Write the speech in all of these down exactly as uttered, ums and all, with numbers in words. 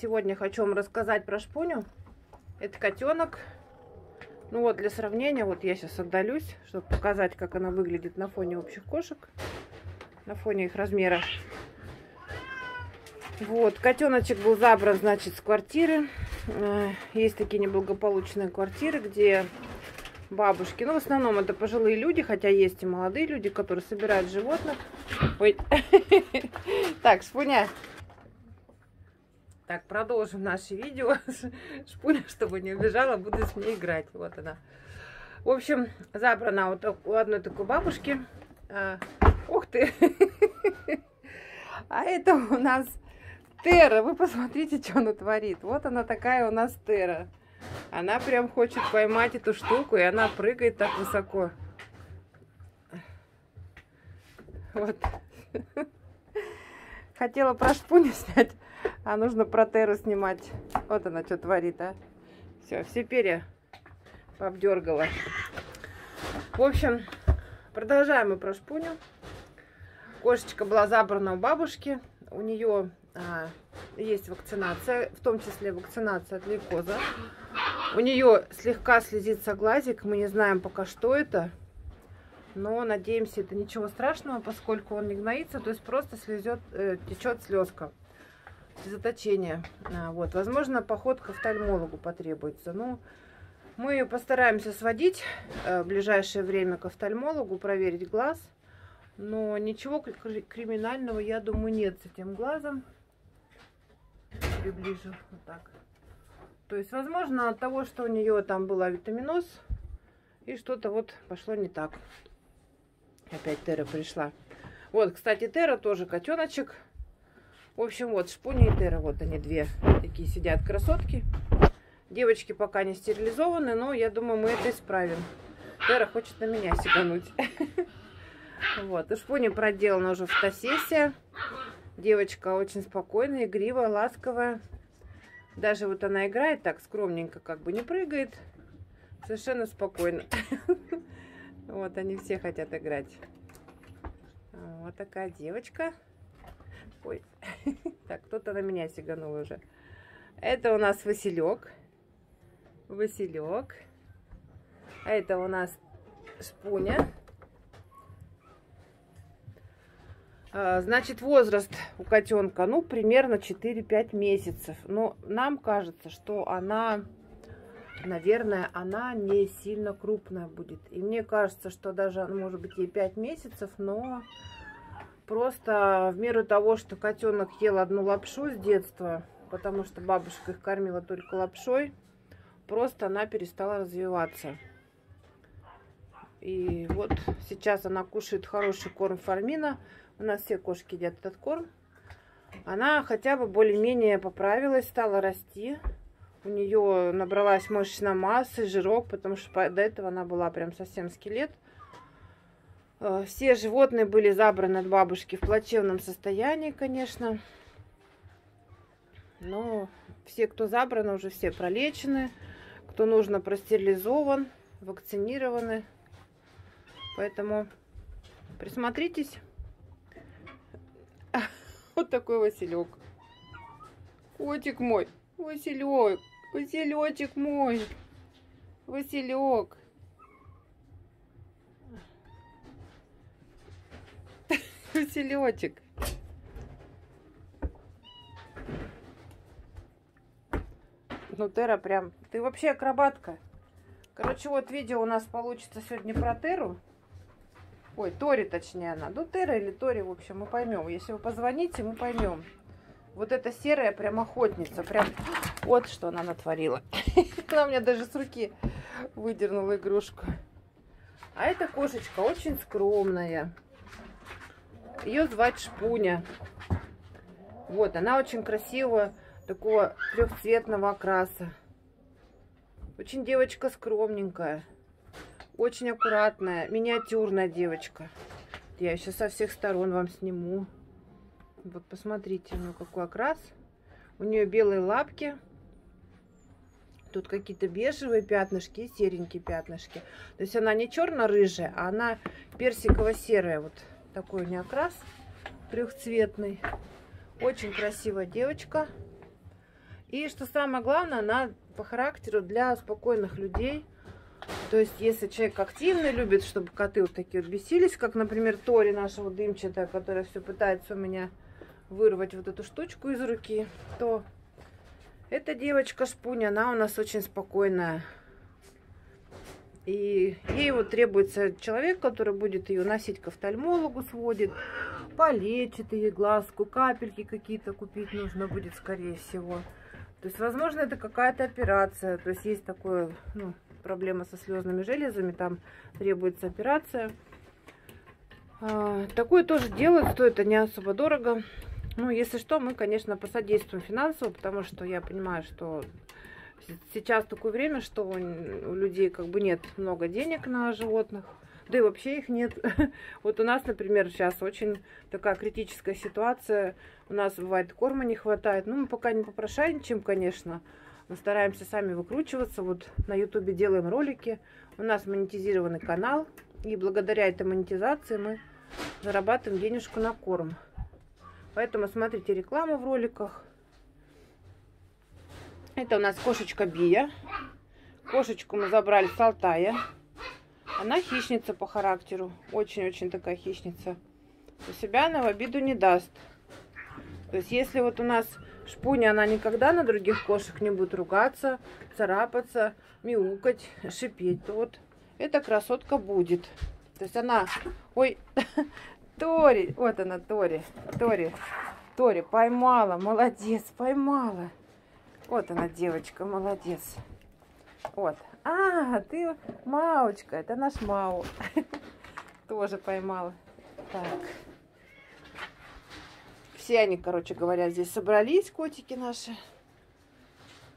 Сегодня хочу вам рассказать про Шпуню. Это котенок. Ну вот, для сравнения, вот я сейчас отдалюсь, чтобы показать, как она выглядит на фоне общих кошек, на фоне их размера. Вот, котеночек был забран, значит, с квартиры. Есть такие неблагополучные квартиры, где бабушки, ну, в основном это пожилые люди, хотя есть и молодые люди, которые собирают животных. Ой. Так, Шпуня. Так, продолжим наше видео. Шпуня, чтобы не убежала, буду с ней играть. Вот она. В общем, забрана вот у одной такой бабушки. А, ух ты! А это у нас Тера. Вы посмотрите, что она творит. Вот она такая у нас Тера. Она прям хочет поймать эту штуку, и она прыгает так высоко. Вот. Хотела про Шпуню снять, а нужно про Теру снимать. Вот она что творит, а. Все, все перья пообдергала. В общем, продолжаем мы про Шпуню. Кошечка была забрана у бабушки. У нее а, есть вакцинация, в том числе вакцинация от лейкоза. У нее слегка слезится глазик. Мы не знаем пока, что это. Но надеемся, это ничего страшного, поскольку он не гноится. То есть просто слезет, э, течет слезка. Слезоточение. А, вот. Возможно, поход к офтальмологу потребуется. Но мы ее постараемся сводить э, в ближайшее время к офтальмологу, проверить глаз. Но ничего криминального, я думаю, нет с этим глазом. Приближу вот так. То есть, возможно, от того, что у нее там был авитаминоз, и что-то вот пошло не так. Опять Тера пришла. Вот, кстати, Тера тоже котеночек. В общем, вот Шпуня и Тера. Вот они две такие сидят красотки. Девочки пока не стерилизованы, но я думаю, мы это исправим. Тера хочет на меня сигануть. Вот, у Шпуни проделана уже фотосессия. Девочка очень спокойная, игривая, ласковая. Даже вот она играет так скромненько, как бы не прыгает. Совершенно спокойно. Вот, они все хотят играть. Вот такая девочка. Ой, так, кто-то на меня сиганул уже. Это у нас Василек. Василек. А это у нас Шпуня. Значит, возраст у котенка, ну, примерно четыре-пять месяцев. Но нам кажется, что она, наверное, она не сильно крупная будет. И мне кажется, что даже, может быть, ей пять месяцев, но просто в меру того, что котенок ел одну лапшу с детства, потому что бабушка их кормила только лапшой, просто она перестала развиваться. И вот сейчас она кушает хороший корм Фармина. У нас все кошки едят этот корм. Она хотя бы более-менее поправилась, стала расти. У нее набралась мышечная масса, жирок, потому что до этого она была прям совсем скелет. Все животные были забраны от бабушки в плачевном состоянии, конечно. Но все, кто забраны, уже все пролечены. Кто нужно, простерилизован, вакцинированы. Поэтому присмотритесь. Вот такой Василек. Котик мой. Василек. Василечек мой. Василек. Василечек. Ну, Тера прям... Ты вообще акробатка. Короче, вот видео у нас получится сегодня про Теру. Ой, Тори, точнее, она. Ну, Тера или Тори, в общем, мы поймем. Если вы позвоните, мы поймем. Вот эта серая прям охотница. Прям вот что она натворила. Она у меня даже с руки выдернула игрушку. А эта кошечка очень скромная. Ее звать Шпуня. Вот, она очень красивая, такого трехцветного окраса. Очень девочка скромненькая. Очень аккуратная, миниатюрная девочка. Я еще со всех сторон вам сниму. Вот посмотрите, ну какой окрас. У нее белые лапки. Тут какие-то бежевые пятнышки и серенькие пятнышки. То есть она не черно-рыжая, а она персиково-серая. Вот такой у нее окрас трехцветный. Очень красивая девочка. И что самое главное, она по характеру для спокойных людей. То есть, если человек активный, любит, чтобы коты вот такие вот бесились, как, например, Тори, нашего дымчатая, которая все пытается у меня вырвать вот эту штучку из руки, то эта девочка Шпуня, она у нас очень спокойная. И ей вот требуется человек, который будет ее носить к офтальмологу, сводит, полечит ей глазку, капельки какие-то купить нужно будет, скорее всего. То есть, возможно, это какая-то операция. То есть, есть такое, ну, проблема со слезными железами, там требуется операция. Такое тоже делают, стоит это не особо дорого. Ну, если что, мы, конечно, посодействуем финансово, потому что я понимаю, что сейчас такое время, что у людей как бы нет много денег на животных, да и вообще их нет. Вот у нас, например, сейчас очень такая критическая ситуация, у нас бывает корма не хватает, ну мы пока не попрошайничаем, конечно, мы стараемся сами выкручиваться, вот на ютубе делаем ролики, у нас монетизированный канал, и благодаря этой монетизации мы зарабатываем денежку на корм. Поэтому смотрите рекламу в роликах. Это у нас кошечка Бия. Кошечку мы забрали с Алтая. Она хищница по характеру. Очень-очень такая хищница. У себя она в обиду не даст. То есть, если вот у нас Шпуня, она никогда на других кошек не будет ругаться, царапаться, мяукать, шипеть, то вот эта красотка будет. То есть, она... Ой, Тори! Вот она, Тори. Тори. Тори, поймала. Молодец, поймала. Вот она, девочка, молодец. Вот. А, ты Маочка, это наш Мао. Тоже поймала. Так. Все они, короче говоря, здесь собрались, котики наши.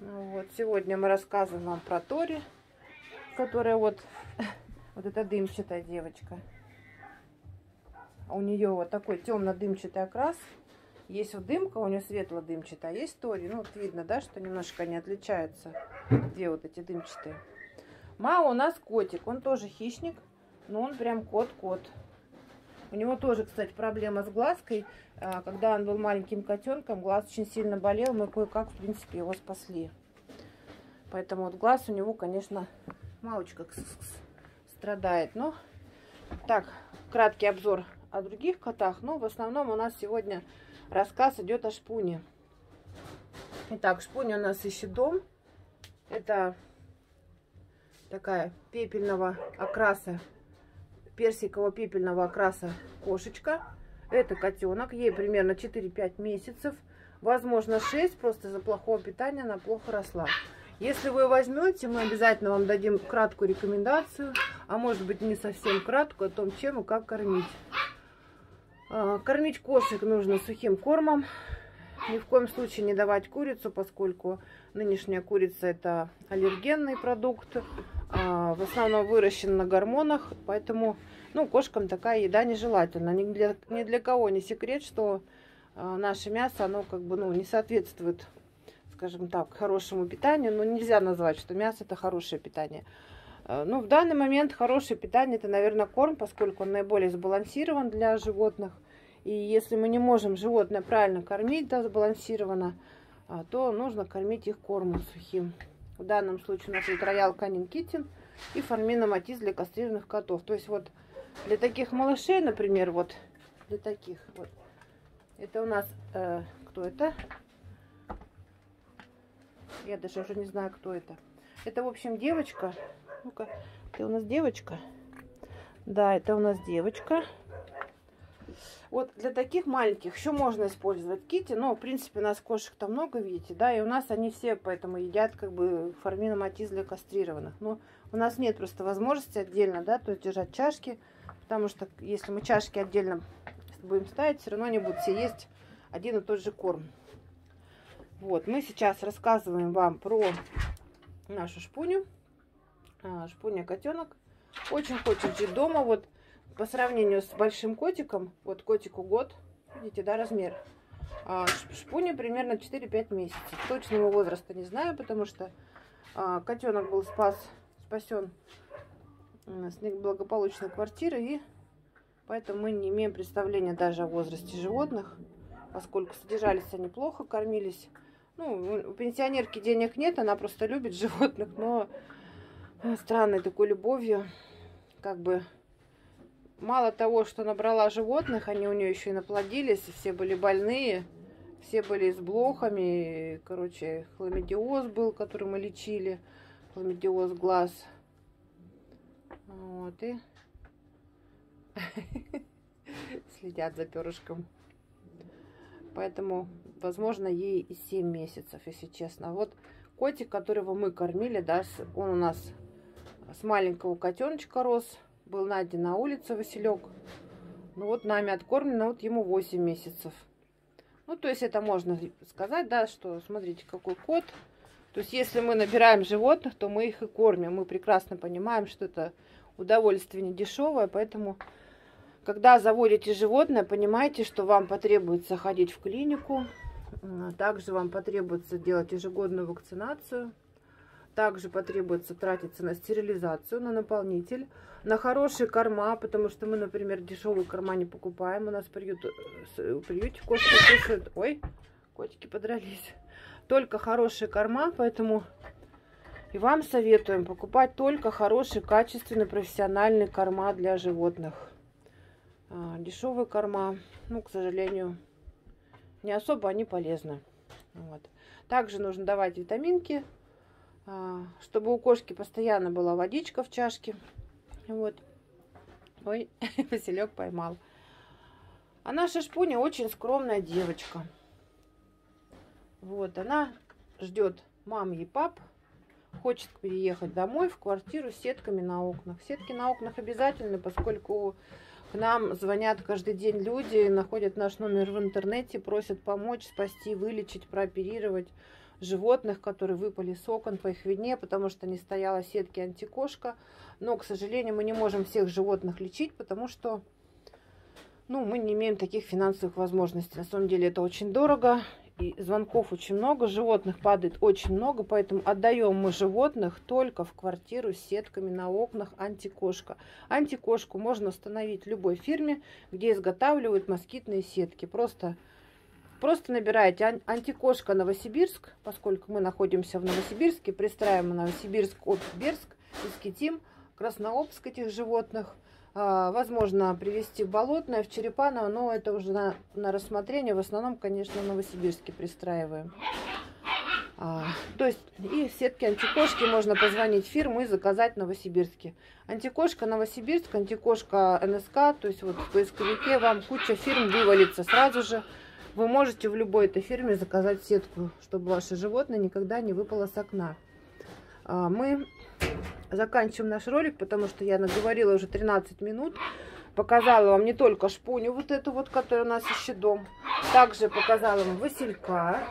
Вот, сегодня мы рассказываем вам про Тори, которая вот, вот эта дымчатая девочка. У нее вот такой темно-дымчатый окрас. Есть вот дымка, у нее светло-дымчатая, а есть Тори. Ну, вот видно, да, что немножко они отличаются. Где вот эти дымчатые? Мао у нас котик, он тоже хищник, но он прям кот-кот. У него тоже, кстати, проблема с глазкой. Когда он был маленьким котенком, глаз очень сильно болел, мы кое-как, в принципе, его спасли. Поэтому вот глаз у него, конечно, малочка страдает. Но так, краткий обзор о других котах, но в основном у нас сегодня... Рассказ идет о Шпуне. Итак, Шпуня у нас ищет дом. Это такая пепельного окраса, персиково-пепельного окраса кошечка. Это котенок, ей примерно четыре-пять месяцев. Возможно, шесть, просто из-за плохого питания она плохо росла. Если вы возьмете, мы обязательно вам дадим краткую рекомендацию, а может быть не совсем краткую, о том, чем и как кормить. Кормить кошек нужно сухим кормом, ни в коем случае не давать курицу, поскольку нынешняя курица это аллергенный продукт, в основном выращен на гормонах, поэтому ну, кошкам такая еда нежелательна. Ни для, ни для кого не секрет, что наше мясо оно как бы ну, не соответствует, скажем так, хорошему питанию, но нельзя назвать, что мясо это хорошее питание. Ну, в данный момент хорошее питание, это, наверное, корм, поскольку он наиболее сбалансирован для животных. И если мы не можем животное правильно кормить, да, сбалансированно, то нужно кормить их кормом сухим. В данном случае у нас есть Роял Канин и Фармина для кастрированных котов. То есть вот для таких малышей, например, вот для таких вот. Это у нас, э, кто это? Я даже уже не знаю, кто это. Это, в общем, девочка. Ну-ка, ты у нас девочка? Да, это у нас девочка. Вот для таких маленьких еще можно использовать китти, но, в принципе, у нас кошек-то много, видите, да, и у нас они все поэтому едят, как бы, фарминоматиз для кастрированных. Но у нас нет просто возможности отдельно, да, то есть держать чашки, потому что, если мы чашки отдельно будем ставить, все равно они будут все есть один и тот же корм. Вот, мы сейчас рассказываем вам про нашу Шпуню. Шпуня котенок. Очень хочет жить дома. Вот по сравнению с большим котиком, вот котику год, видите, да, размер. А Шпуня примерно четыре-пять месяцев. Точного возраста не знаю, потому что а, котенок был спас, спасен с неблагополучной квартиры, и поэтому мы не имеем представления даже о возрасте животных, поскольку содержались они плохо, кормились Ну, у пенсионерки денег нет, она просто любит животных, но странной такой любовью. Как бы мало того, что набрала животных, они у нее еще и наплодились, все были больные, все были с блохами. Короче, хламидиоз был, который мы лечили, хламидиоз глаз. Вот, и следят за перышком. Поэтому, возможно, ей и семь месяцев, если честно. Вот котик, которого мы кормили, да, он у нас с маленького котеночка рос, был найден на улице Василек. Ну вот нами откормлено, вот ему восемь месяцев. Ну, то есть это можно сказать, да, что смотрите, какой кот. То есть если мы набираем животных, то мы их и кормим. Мы прекрасно понимаем, что это удовольствие не дешевое, поэтому... Когда заводите животное, понимаете, что вам потребуется ходить в клинику, также вам потребуется делать ежегодную вакцинацию, также потребуется тратиться на стерилизацию, на наполнитель, на хорошие корма, потому что мы, например, дешевые корма не покупаем, у нас приют, приюте кошки кушают, ой, котики подрались, только хорошие корма, поэтому и вам советуем покупать только хорошие, качественные, профессиональные корма для животных. Дешевые корма, ну, к сожалению, не особо они полезны. Вот. Также нужно давать витаминки, чтобы у кошки постоянно была водичка в чашке. Вот. Ой, Василек поймал. А наша Шпуня очень скромная девочка. Вот, она ждет мам и пап, хочет переехать домой в квартиру с сетками на окнах. Сетки на окнах обязательны, поскольку... К нам звонят каждый день люди, находят наш номер в интернете, просят помочь, спасти, вылечить, прооперировать животных, которые выпали с окон по их вине, потому что не стояла сетки антикошка. Но, к сожалению, мы не можем всех животных лечить, потому что, ну, мы не имеем таких финансовых возможностей. На самом деле это очень дорого, и звонков очень много, животных падает очень много, поэтому отдаем мы животных только в квартиру с сетками на окнах антикошка. Антикошку можно установить в любой фирме, где изготавливают москитные сетки. Просто, просто набираете антикошка Новосибирск, поскольку мы находимся в Новосибирске, пристраиваем Новосибирск, Бердск, Искитим, Краснообск этих животных. Возможно, привезти в Болотное, в Черепаново, но это уже на, на рассмотрение. В основном, конечно, в Новосибирске пристраиваем. А, то есть и в сетке антикошки можно позвонить в фирму и заказать в Новосибирске. Антикошка Новосибирск, антикошка эн эс ка, то есть вот в поисковике вам куча фирм вывалится сразу же. Вы можете в любой этой фирме заказать сетку, чтобы ваше животное никогда не выпало с окна. А, мы... Заканчиваем наш ролик, потому что я наговорила уже тринадцать минут. Показала вам не только Шпуню, вот эту вот, которая у нас еще дом. Также показала вам Василька.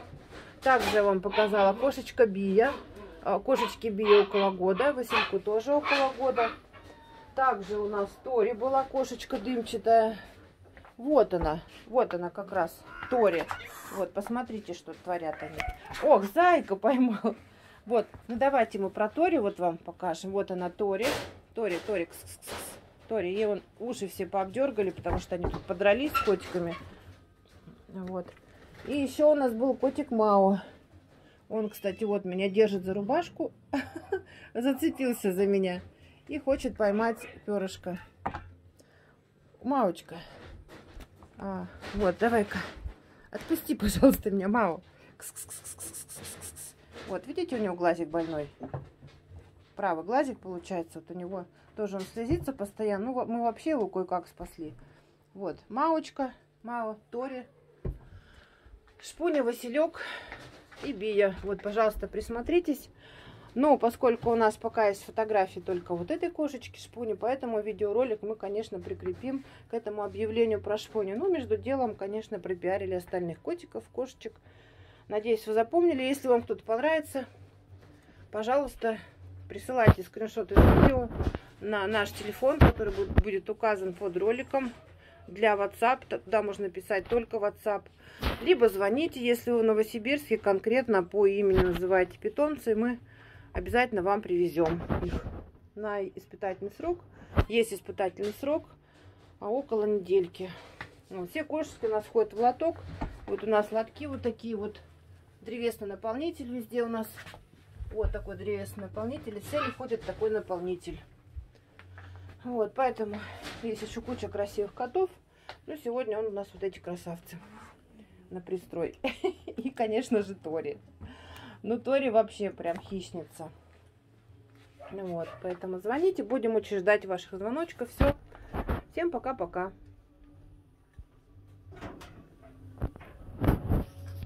Также вам показала кошечка Бия. Кошечки Бия около года. Васильку тоже около года. Также у нас Тори была, кошечка дымчатая. Вот она, вот она как раз, Тори. Вот, посмотрите, что творят они. Ох, зайка поймал. Вот, ну давайте мы про Тори вот вам покажем. Вот она, Тори. Тори, Тори, кс -кс -кс. Тори. Ей вон уши все пообдергали, потому что они тут подрались с котиками. Вот. И еще у нас был котик Мао. Он, кстати, вот меня держит за рубашку. Зацепился за меня. И хочет поймать перышко. Маочка. А, вот, давай-ка. Отпусти, пожалуйста, меня, Мао. Кс -кс -кс -кс -кс -кс. Вот, видите, у него глазик больной. Правый глазик, получается, вот у него тоже он слезится постоянно. Ну, мы вообще его кое-как спасли. Вот, Маочка, Мао, Тори, Шпуня, Василек и Бия. Вот, пожалуйста, присмотритесь. Но поскольку у нас пока есть фотографии только вот этой кошечки Шпуни, поэтому видеоролик мы, конечно, прикрепим к этому объявлению про Шпуню. Ну, между делом, конечно, пропиарили остальных котиков, кошечек. Надеюсь, вы запомнили. Если вам кто-то понравится, пожалуйста, присылайте скриншоты видео на наш телефон, который будет указан под роликом для WhatsApp. Туда можно писать только WhatsApp. Либо звоните, если вы в Новосибирске, конкретно по имени называете питомца, и мы обязательно вам привезем их на испытательный срок. Есть испытательный срок, а около недельки. Все кошечки у нас входят в лоток. Вот у нас лотки вот такие вот. древесный наполнитель везде у нас. Вот такой древесный наполнитель. И в цели входит такой наполнитель. Вот, поэтому есть еще куча красивых котов. Но сегодня он у нас вот эти красавцы на пристрой. И, конечно же, Тори. Ну, Тори вообще прям хищница. Вот, поэтому звоните. Будем очень ждать ваших звоночков. Все. Всем пока-пока.